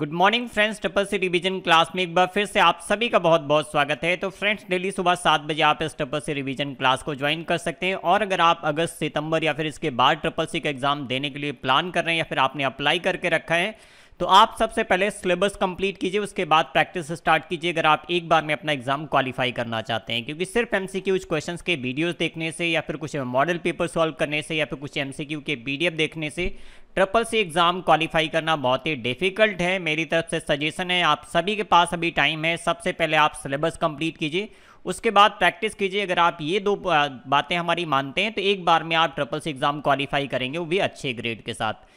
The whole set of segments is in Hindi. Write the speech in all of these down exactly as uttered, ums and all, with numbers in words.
Good morning friends, triple C revision class में एक बार फिर से आप सभी का बहुत बहुत स्वागत है। तो फ्रेंड्स, डेली सुबह सात बजे आप इस ट्रिपल सी रिवीजन क्लास को ज्वाइन कर सकते हैं। और अगर आप अगस्त सितंबर या फिर इसके बाद ट्रिपल सी का एग्जाम देने के लिए प्लान कर रहे हैं या फिर आपने अप्लाई करके रखा है, तो आप सबसे पहले सिलेबस कंप्लीट कीजिए, उसके बाद प्रैक्टिस स्टार्ट कीजिए अगर आप एक बार में अपना एग्जाम क्वालिफाई करना चाहते हैं। क्योंकि सिर्फ एमसीक्यूज क्वेश्चंस के वीडियोस देखने से या फिर कुछ मॉडल पेपर सॉल्व करने से या फिर कुछ एमसीक्यू के पीडीएफ देखने से ट्रिपल सी एग्जाम क्वालिफाई करना बहुत ही डिफिकल्ट है। मेरी तरफ से सजेशन है, आप सभी के पास अभी टाइम है, सबसे पहले आप सिलेबस कंप्लीट कीजिए, उसके बाद प्रैक्टिस कीजिए। अगर आप ये दो बातें हमारी मानते हैं तो एक बार में आप ट्रिपल सी एग्जाम क्वालिफाई करेंगे, वो भी अच्छे ग्रेड के साथ।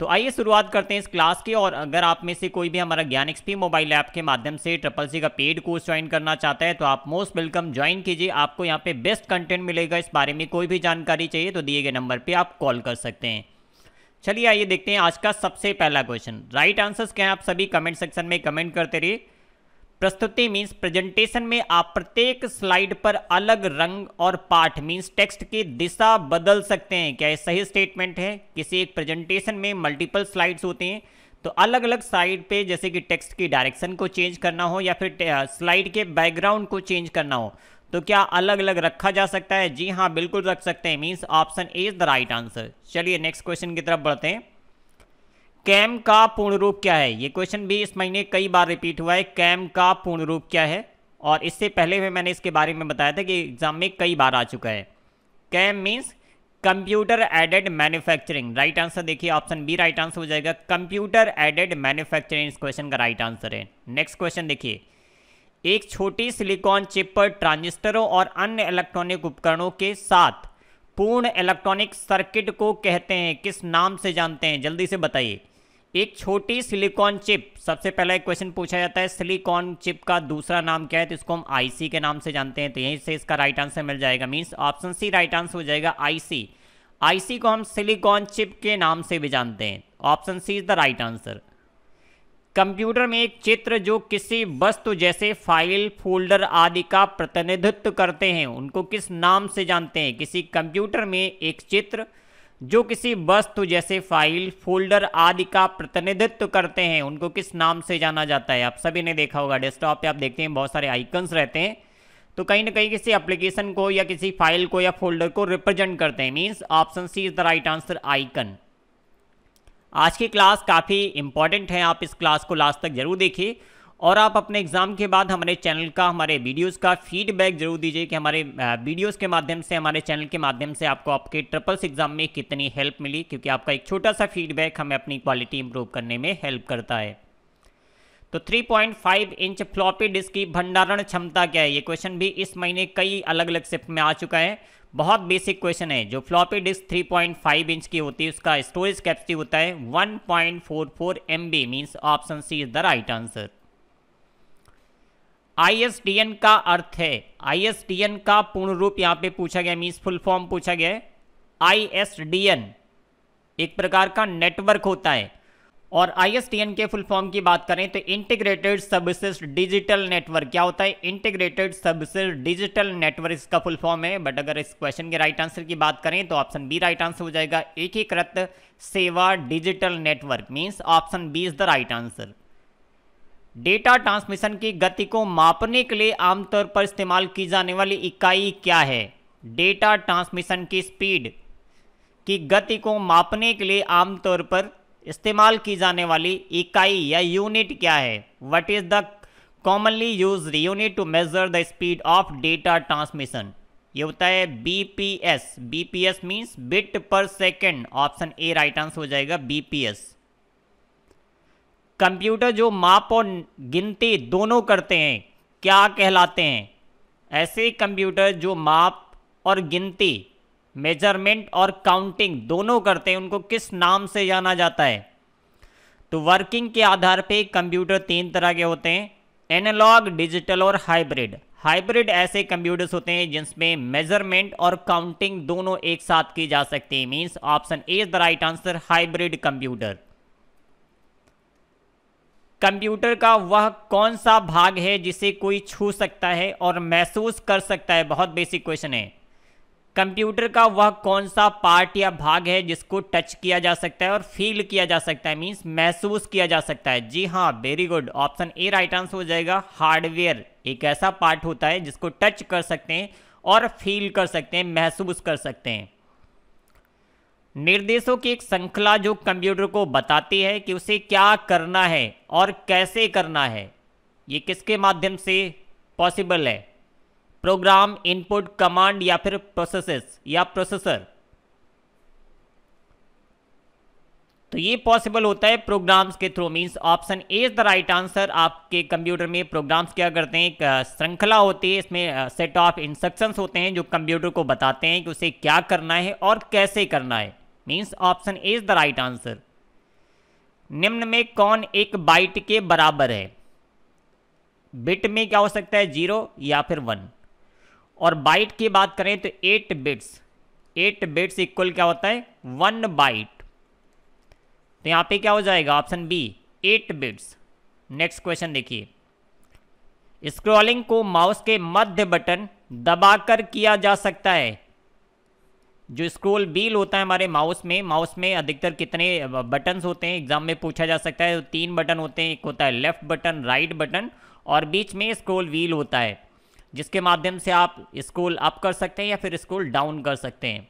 तो आइए शुरुआत करते हैं इस क्लास की। और अगर आप में से कोई भी हमारा ज्ञान एक्सपी मोबाइल ऐप के माध्यम से ट्रिपल सी का पेड कोर्स ज्वाइन करना चाहता है तो आप मोस्ट वेलकम ज्वाइन कीजिए। आपको यहाँ पे बेस्ट कंटेंट मिलेगा। इस बारे में कोई भी जानकारी चाहिए तो दिए गए नंबर पे आप कॉल कर सकते हैं। चलिए आइए देखते हैं आज का सबसे पहला क्वेश्चन। राइट आंसर्स क्या है, आप सभी कमेंट सेक्शन में कमेंट करते रहिए। प्रस्तुति मीन्स प्रेजेंटेशन में आप प्रत्येक स्लाइड पर अलग रंग और पाठ मीन्स टेक्स्ट की दिशा बदल सकते हैं। क्या ये सही स्टेटमेंट है? किसी एक प्रेजेंटेशन में मल्टीपल स्लाइड्स होते हैं तो अलग अलग साइड पे जैसे कि टेक्स्ट की डायरेक्शन को चेंज करना हो या फिर स्लाइड के बैकग्राउंड को चेंज करना हो तो क्या अलग अलग रखा जा सकता है? जी हाँ, बिल्कुल रख सकते हैं। Means option A is the right answer. चलिए नेक्स्ट क्वेश्चन की तरफ बढ़ते हैं। कैम का पूर्ण रूप क्या है? ये क्वेश्चन भी इस महीने कई बार रिपीट हुआ है। कैम का पूर्ण रूप क्या है? और इससे पहले भी मैंने इसके बारे में बताया था कि एग्जाम में कई बार आ चुका है। CAM means computer aided manufacturing. Right answer देखिए, ऑप्शन बी राइट आंसर हो जाएगा। कंप्यूटर एडेड मैन्युफैक्चरिंग इस क्वेश्चन का राइट आंसर है। नेक्स्ट क्वेश्चन देखिए। एक छोटी सिलिकॉन चिप पर ट्रांजिस्टरों और अन्य इलेक्ट्रॉनिक उपकरणों के साथ पूर्ण इलेक्ट्रॉनिक सर्किट को कहते हैं, किस नाम से जानते हैं? जल्दी से बताइए। एक छोटी सिलिकॉन चिप, सबसे पहला एक क्वेश्चन पूछा जाता है सिलिकॉन चिप का दूसरा नाम क्या है, तो इसको हम आईसी के नाम से जानते हैं। तो यहीं से इसका राइट आंसर मिल जाएगा। Means option C right answer हो जाएगा। आईसी आईसी को हम सिलिकॉन चिप के नाम से भी जानते हैं। Option C is the right answer. Computer में एक चित्र जो किसी वस्तु जैसे फाइल, फोल्डर आदि का प्रतिनिधित्व करते हैं उनको किस नाम से जानते हैं? किसी कंप्यूटर में एक चित्र जो किसी वस्तु जैसे फाइल, फोल्डर आदि का प्रतिनिधित्व करते हैं उनको किस नाम से जाना जाता है? आप सभी ने देखा होगा, डेस्कटॉप पे आप देखते हैं बहुत सारे आइकन्स रहते हैं तो कहीं ना कहीं किसी एप्लीकेशन को या किसी फाइल को या फोल्डर को रिप्रेजेंट करते हैं। Means option C is the right answer, icon. आज की क्लास काफ़ी इंपॉर्टेंट है, आप इस क्लास को लास्ट तक जरूर देखिए। और आप अपने एग्जाम के बाद हमारे चैनल का, हमारे वीडियोस का फीडबैक जरूर दीजिए कि हमारे वीडियोस के माध्यम से, हमारे चैनल के माध्यम से आपको आपके ट्रिपल सी एग्जाम में कितनी हेल्प मिली, क्योंकि आपका एक छोटा सा फीडबैक हमें अपनी क्वालिटी इंप्रूव करने में हेल्प करता है। तो three point five inch floppy disk की भंडारण क्षमता क्या है? ये क्वेश्चन भी इस महीने कई अलग अलग शिफ्ट में आ चुका है। बहुत बेसिक क्वेश्चन है। जो floppy disk three point five inch की होती है उसका स्टोरेज कैपेसिटी होता है one point four four M B. Means option C is the right answer. I S D N का अर्थ है, आई एस डी एन का पूर्ण रूप यहाँ पे पूछा गया, मीन्स फुल फॉर्म पूछा गया है। आई एस डी एन एक प्रकार का नेटवर्क होता है और आई एस डी एन के फुल फॉर्म की बात करें तो इंटीग्रेटेड सर्विसेज डिजिटल नेटवर्क। क्या होता है? इंटीग्रेटेड सर्विसेज डिजिटल नेटवर्क इसका फुल फॉर्म है। बट अगर इस क्वेश्चन के राइट आंसर की बात करें तो ऑप्शन बी राइट आंसर हो जाएगा, एकीकृत सेवा digital network. Means option B is the right answer. Data transmission की गति को मापने के लिए आमतौर पर इस्तेमाल की जाने वाली इकाई क्या है? डेटा ट्रांसमिशन की स्पीड की गति को मापने के लिए आमतौर पर इस्तेमाल की जाने वाली इकाई या यूनिट क्या है? What is the commonly used unit to measure the speed of data transmission? ये होता है B P S. B P S means bit per second. Option A right answer हो जाएगा, बी पी एस। कंप्यूटर जो माप और गिनती दोनों करते हैं क्या कहलाते हैं? ऐसे कंप्यूटर जो माप और गिनती, मेजरमेंट और काउंटिंग दोनों करते हैं उनको किस नाम से जाना जाता है? तो वर्किंग के आधार पे कंप्यूटर तीन तरह के होते हैं, एनालॉग, डिजिटल और हाइब्रिड। हाइब्रिड ऐसे कंप्यूटर्स होते हैं जिसमें मेजरमेंट और काउंटिंग दोनों एक साथ की जा सकती है। Means option A is the right answer, hybrid computer. Computer का वह कौन सा भाग है जिसे कोई छू सकता है और महसूस कर सकता है? बहुत बेसिक क्वेश्चन है। कंप्यूटर का वह कौन सा पार्ट या भाग है जिसको टच किया जा सकता है और फील किया जा सकता है, मीन्स महसूस किया जा सकता है। जी हाँ, very good, option A right answer हो जाएगा। हार्डवेयर एक ऐसा पार्ट होता है जिसको टच कर सकते हैं और फील कर सकते हैं, महसूस कर सकते हैं। निर्देशों की एक श्रृंखला जो कंप्यूटर को बताती है कि उसे क्या करना है और कैसे करना है, ये किसके माध्यम से पॉसिबल है? प्रोग्राम, इनपुट, कमांड या फिर प्रोसेसेस या प्रोसेसर। तो ये पॉसिबल होता है प्रोग्राम्स के through, means option A is the right answer. आपके कंप्यूटर में प्रोग्राम्स क्या करते हैं, एक श्रृंखला होती है, इसमें सेट ऑफ इंस्ट्रक्शंस होते हैं जो कंप्यूटर को बताते हैं कि उसे क्या करना है और कैसे करना है, means option A is the right answer. निम्न में कौन एक बाइट के बराबर है? बिट में क्या हो सकता है, जीरो या फिर वन, और बाइट की बात करें तो eight bits, eight bits equal क्या होता है, वन बाइट। तो यहाँ पे क्या हो जाएगा, option B eight bits. Next question देखिए, स्क्रॉलिंग को माउस के मध्य बटन दबाकर किया जा सकता है। जो स्क्रॉल व्हील होता है हमारे माउस में, माउस में अधिकतर कितने बटन्स होते हैं, एग्जाम में पूछा जा सकता है, तो तीन बटन होते हैं, एक होता है लेफ्ट बटन, राइट बटन और बीच में स्क्रॉल व्हील होता है जिसके माध्यम से आप स्क्रॉल अप कर सकते हैं या फिर स्क्रॉल डाउन कर सकते हैं।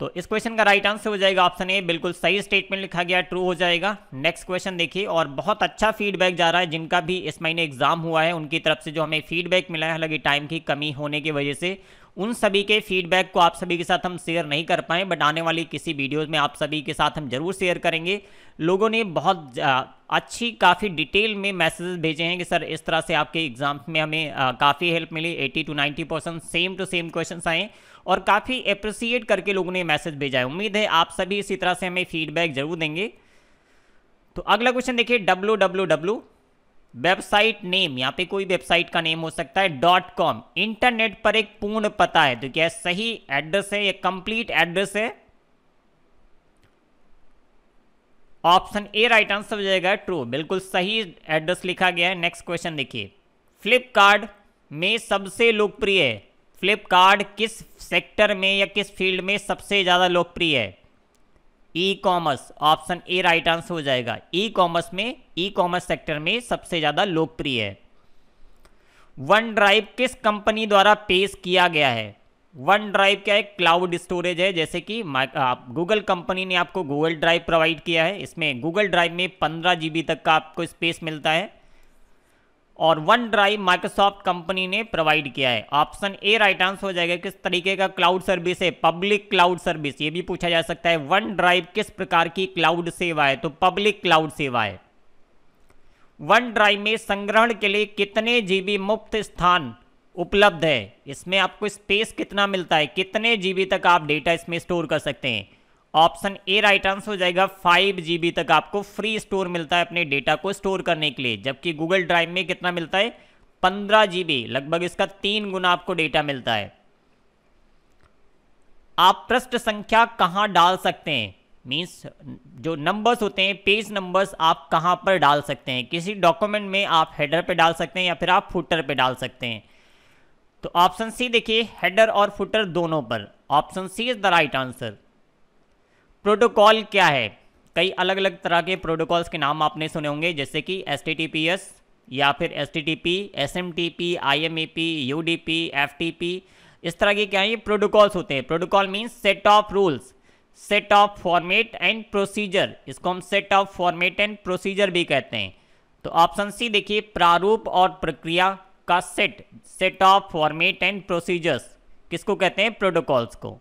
तो इस क्वेश्चन का राइट आंसर हो जाएगा ऑप्शन ए, बिल्कुल सही स्टेटमेंट लिखा गया, ट्रू हो जाएगा। नेक्स्ट क्वेश्चन देखिए, और बहुत अच्छा फीडबैक जा रहा है, जिनका भी इस महीने एग्जाम हुआ है उनकी तरफ से जो हमें फीडबैक मिला है, हालांकि टाइम की कमी होने की वजह से उन सभी के फीडबैक को आप सभी के साथ हम शेयर नहीं कर पाए, बट आने वाली किसी वीडियोज़ में आप सभी के साथ हम जरूर शेयर करेंगे। लोगों ने बहुत अच्छी काफ़ी डिटेल में मैसेजेस भेजे हैं कि सर इस तरह से आपके एग्जाम में हमें काफ़ी हेल्प मिली, अस्सी टू नब्बे percent same to same questions आए और काफ़ी अप्रिसिएट करके लोगों ने मैसेज भेजा है। उम्मीद है आप सभी इसी तरह से हमें फीडबैक जरूर देंगे। तो अगला क्वेश्चन देखिए, W W W website name, यहाँ पे कोई वेबसाइट का नेम हो सकता है, डॉट कॉम इंटरनेट पर एक पूर्ण पता है, तो क्या सही एड्रेस है, ये कंप्लीट एड्रेस है? ऑप्शन ए राइट आंसर हो जाएगा, ट्रू, बिल्कुल सही एड्रेस लिखा गया है। नेक्स्ट क्वेश्चन देखिए, फ्लिपकार्ट में सबसे लोकप्रिय है, फ्लिपकार्ट किस सेक्टर में या किस फील्ड में सबसे ज़्यादा लोकप्रिय है? E commerce, option A right answer हो जाएगा, ई कॉमर्स में, ई कॉमर्स सेक्टर में सबसे ज़्यादा लोकप्रिय है। वन ड्राइव किस कंपनी द्वारा पेश किया गया है? वन ड्राइव क्या है, क्लाउड स्टोरेज है, जैसे कि गूगल कंपनी ने आपको गूगल ड्राइव प्रोवाइड किया है, इसमें गूगल ड्राइव में पंद्रह जी बी तक का आपको स्पेस मिलता है, और वन ड्राइव माइक्रोसॉफ्ट कंपनी ने प्रोवाइड किया है। ऑप्शन ए राइट आंसर हो जाएगा। किस तरीके का क्लाउड सर्विस है, पब्लिक क्लाउड सर्विस, ये भी पूछा जा सकता है, वन ड्राइव किस प्रकार की क्लाउड सेवा है, तो पब्लिक क्लाउड सेवा है। वन ड्राइव में संग्रहण के लिए कितने जीबी मुफ्त स्थान उपलब्ध है, इसमें आपको स्पेस कितना मिलता है, कितने जीबी तक आप डेटा इसमें स्टोर कर सकते हैं? ऑप्शन ए राइट आंसर हो जाएगा, फाइव जीबी तक आपको फ्री स्टोर मिलता है अपने डेटा को स्टोर करने के लिए, जबकि गूगल ड्राइव में कितना मिलता है, पंद्रह जीबी, लगभग इसका तीन गुना आपको डेटा मिलता है। आप पृष्ठ संख्या कहाँ डाल सकते हैं, मीन्स जो नंबर्स होते हैं, पेज नंबर्स, आप कहाँ पर डाल सकते हैं? किसी डॉक्यूमेंट में आप हेडर पर डाल सकते हैं या फिर आप फुटर पर डाल सकते हैं। तो ऑप्शन सी देखिए, हेडर और फुटर दोनों पर, option C is the right answer. Protocol क्या है, कई अलग अलग तरह के प्रोटोकॉल्स के नाम आपने सुने होंगे, जैसे कि S T T P S या फिर S T T P, S M T P, I M A P, U D P, F T P, इस तरह के क्या है, ये प्रोटोकॉल्स होते हैं। Protocol means set of rules, set of format and procedure, इसको हम set of format and procedure भी कहते हैं। तो ऑप्शन सी देखिए, प्रारूप और प्रक्रिया का set, set of format and procedures, किसको कहते हैं, प्रोटोकॉल्स को।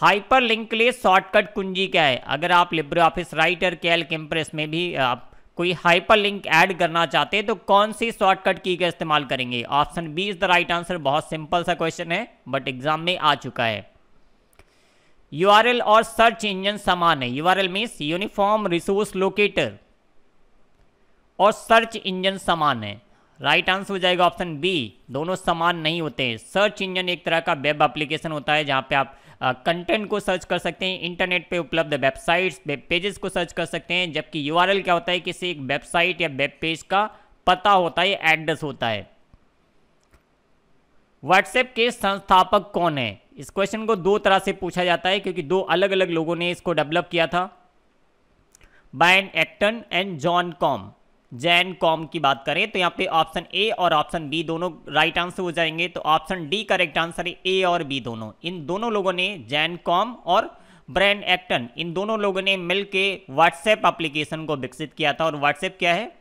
हाइपर लिंक के लिए शॉर्टकट कुंजी क्या है? अगर आप Libre office Writer, Calc, Impress में भी आप कोई हाइपर लिंक ऐड करना चाहते हैं तो कौन सी शॉर्टकट की का इस्तेमाल करेंगे? Option B is the right answer. बहुत सिंपल सा क्वेश्चन है बट एग्जाम में आ चुका है। यूआरएल और सर्च इंजन समान है, URL means uniform resource locator, और सर्च इंजन समान है, राइट आंसर हो जाएगा ऑप्शन बी, दोनों समान नहीं होते हैं। सर्च इंजन एक तरह का वेब एप्लीकेशन होता है जहाँ पे आप कंटेंट uh, को सर्च कर सकते हैं, इंटरनेट पे उपलब्ध वेबसाइट्स, वेब पेजेस को सर्च कर सकते हैं, जबकि यूआरएल क्या होता है, किसी एक वेबसाइट या वेब पेज का पता होता है, एड्रेस होता है। व्हाट्सएप के संस्थापक कौन है? इस क्वेश्चन को दो तरह से पूछा जाता है क्योंकि दो अलग अलग लोगों ने इसको डेवलप किया था, Brian Acton and John Koum, Jan Koum की बात करें तो यहाँ पे ऑप्शन ए और ऑप्शन बी दोनों राइट आंसर हो जाएंगे। तो ऑप्शन डी करेक्ट आंसर है, ए और बी दोनों। इन दोनों लोगों ने, जैन कॉम और ब्रैन एक्टन, इन दोनों लोगों ने मिलके व्हाट्सएप एप्लीकेशन को विकसित किया था। और व्हाट्सएप क्या है?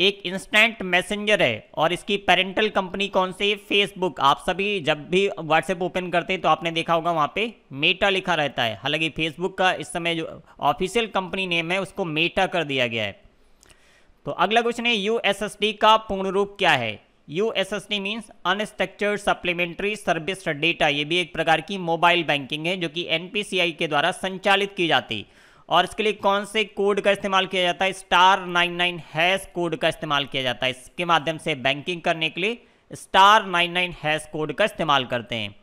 एक इंस्टेंट मैसेंजर है और इसकी पेरेंटल कंपनी कौन सी है? फेसबुक। आप सभी जब भी व्हाट्सएप ओपन करते हैं तो आपने देखा होगा वहाँ पे मेटा लिखा रहता है, हालांकि फेसबुक का इस समय जो ऑफिशियल कंपनी नेम है उसको मेटा कर दिया गया है। तो अगला क्वेश्चन है यूएसएसडी का पूर्ण रूप क्या है? USSD means unstructured supplementary service data. ये भी एक प्रकार की मोबाइल बैंकिंग है जो कि एनपीसीआई के द्वारा संचालित की जाती, और इसके लिए कौन से कोड का इस्तेमाल किया जाता है? Star nine nine hash code का इस्तेमाल किया जाता है। इसके माध्यम से बैंकिंग करने के लिए star nine nine hash code का इस्तेमाल करते हैं।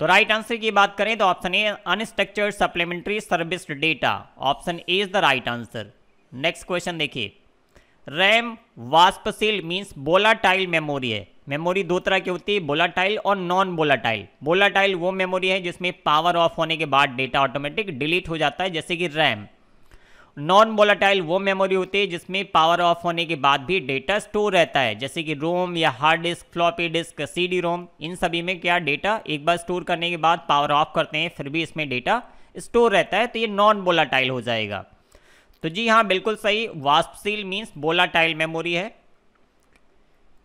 तो राइट आंसर की बात करें तो option A unstructured supplementary service data, option A is the right answer. Next question देखिए, रैम वाष्पशील मीन्स वोलेटाइल मेमोरी है। मेमोरी दो तरह की होती है, वोलेटाइल और नॉन वोलेटाइल। वोलेटाइल वो मेमोरी है जिसमें पावर ऑफ होने के बाद डेटा ऑटोमेटिक डिलीट हो जाता है, जैसे कि रैम। नॉन वोलेटाइल वो मेमोरी होती है जिसमें पावर ऑफ होने के बाद भी डेटा स्टोर रहता है, जैसे कि रोम या hard disk, floppy disk, C D ROM. इन सभी में क्या डेटा एक बार स्टोर करने के बाद पावर ऑफ करते हैं फिर भी इसमें डेटा स्टोर रहता है, तो ये नॉन वोलेटाइल हो जाएगा। तो जी हाँ, बिल्कुल सही, वाष्पशील मीन्स वोलेटाइल मेमोरी है।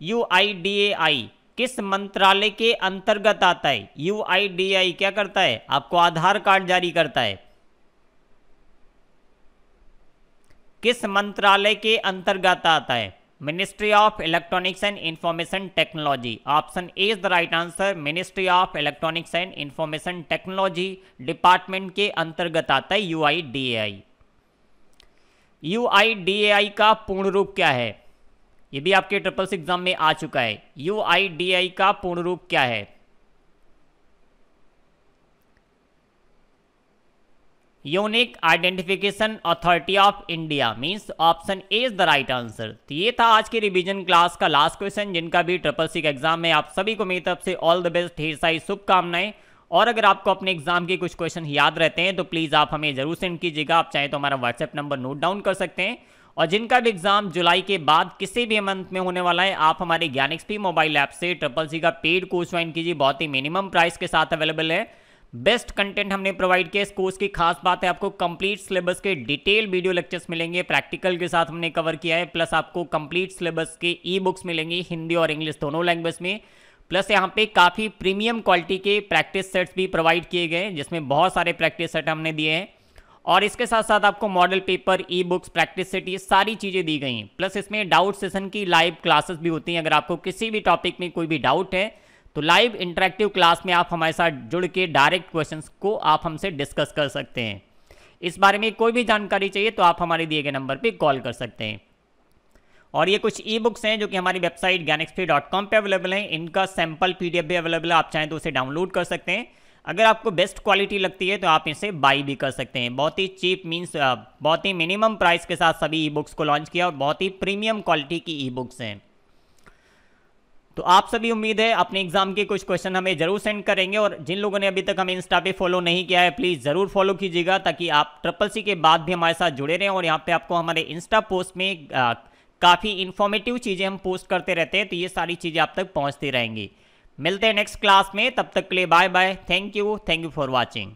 यूआईडीएआई किस मंत्रालय के अंतर्गत आता है? यूआईडीएआई क्या करता है? आपको आधार कार्ड जारी करता है। किस मंत्रालय के अंतर्गत आता है? Ministry of electronics and information technology, option A is the right answer. Ministry of electronics and information technology department के अंतर्गत आता है यूआईडीएआई। यूआईडीएआई का पूर्ण रूप क्या है? ये भी आपके ट्रिपल सी एग्जाम में आ चुका है। यूआईडीएआई का पूर्ण रूप क्या है? Unique identification authority of India means option A is the right answer. तो ये था आज के रिवीजन क्लास का लास्ट क्वेश्चन, जिनका भी ट्रिपल सी का एग्जाम है। आप सभी को मेरी तरफ से ऑल द बेस्ट, ढेर सारी शुभकामनाएं। और अगर आपको अपने एग्जाम के कुछ क्वेश्चन याद रहते हैं तो प्लीज़ आप हमें जरूर सेंड कीजिएगा। आप चाहें तो हमारा व्हाट्सएप नंबर नोट डाउन कर सकते हैं। और जिनका भी एग्जाम जुलाई के बाद किसी भी मंथ में होने वाला है, आप हमारे ज्ञान एक्सपी मोबाइल ऐप से ट्रिपल सी का पेड कोर्स ज्वाइन कीजिए। बहुत ही मिनिमम प्राइस के साथ अवेलेबल है, बेस्ट कंटेंट हमने प्रोवाइड किया। इस कोर्स की खास बात है, आपको कंप्लीट सिलेबस के डिटेल वीडियो लेक्चर्स मिलेंगे, प्रैक्टिकल के साथ हमने कवर किया है, प्लस आपको कंप्लीट सिलेबस के ई बुक्स मिलेंगी हिंदी और इंग्लिश दोनों लैंग्वेज में। प्लस यहाँ पे काफ़ी प्रीमियम क्वालिटी के प्रैक्टिस सेट्स भी प्रोवाइड किए गए हैं, जिसमें बहुत सारे प्रैक्टिस सेट हमने दिए हैं। और इसके साथ साथ आपको model paper, e books, practice set, ये सारी चीज़ें दी गई हैं। प्लस इसमें डाउट सेशन की लाइव क्लासेस भी होती हैं। अगर आपको किसी भी टॉपिक में कोई भी डाउट है तो लाइव इंटरेक्टिव क्लास में आप हमारे साथ जुड़ के डायरेक्ट क्वेश्चन को आप हमसे डिस्कस कर सकते हैं। इस बारे में कोई भी जानकारी चाहिए तो आप हमारे दिए गए नंबर पर कॉल कर सकते हैं। और ये कुछ ई बुक्स हैं जो कि हमारी website Gyan XP dot com पे अवेलेबल हैं। इनका सैंपल पीडीएफ भी अवेलेबल है, आप चाहें तो उसे डाउनलोड कर सकते हैं। अगर आपको बेस्ट क्वालिटी लगती है तो आप इसे बाई भी कर सकते हैं। बहुत ही चीप मींस बहुत ही मिनिमम प्राइस के साथ सभी ई बुक्स को लॉन्च किया और बहुत ही प्रीमियम क्वालिटी की ई बुक्स हैं। तो आप सभी उम्मीद है अपने एग्जाम के कुछ क्वेश्चन हमें जरूर सेंड करेंगे। और जिन लोगों ने अभी तक हमें इंस्टा पे फॉलो नहीं किया है, प्लीज़ ज़रूर फॉलो कीजिएगा, ताकि आप ट्रिपल सी के बाद भी हमारे साथ जुड़े रहें। और यहाँ पे आपको हमारे इंस्टा पोस्ट में काफ़ी इन्फॉर्मेटिव चीज़ें हम पोस्ट करते रहते हैं, तो ये सारी चीज़ें आप तक पहुंचती रहेंगी। मिलते हैं नेक्स्ट क्लास में, तब तक के लिए bye bye. Thank you, thank you for watching.